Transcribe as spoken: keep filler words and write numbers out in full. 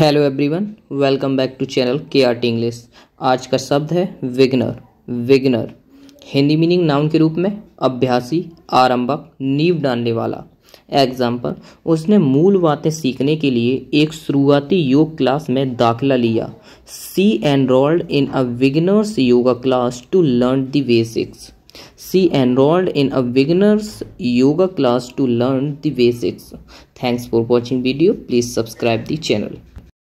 Hello everyone, welcome back to channel K R T English. आज का शब्द है beginner. Beginner Hindi meaning noun के रूप में अभ्यासी, आरंभक, नींव डालने वाला। एग्जाम्पल, उसने मूल बातें सीखने के लिए एक शुरुआती योग क्लास में दाखिला लिया। She enrolled in a beginners yoga class to learn the basics. She enrolled in a beginner's yoga class to learn the basics. Thanks for watching video. Please subscribe the channel.